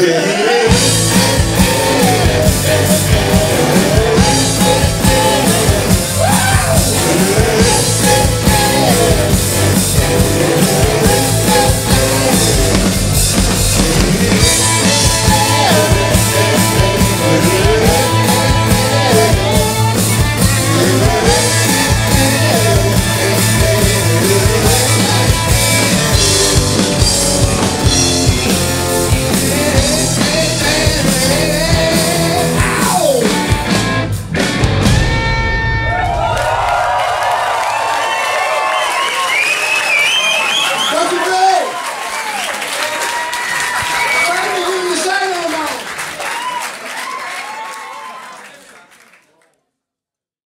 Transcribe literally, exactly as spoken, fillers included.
Yeah.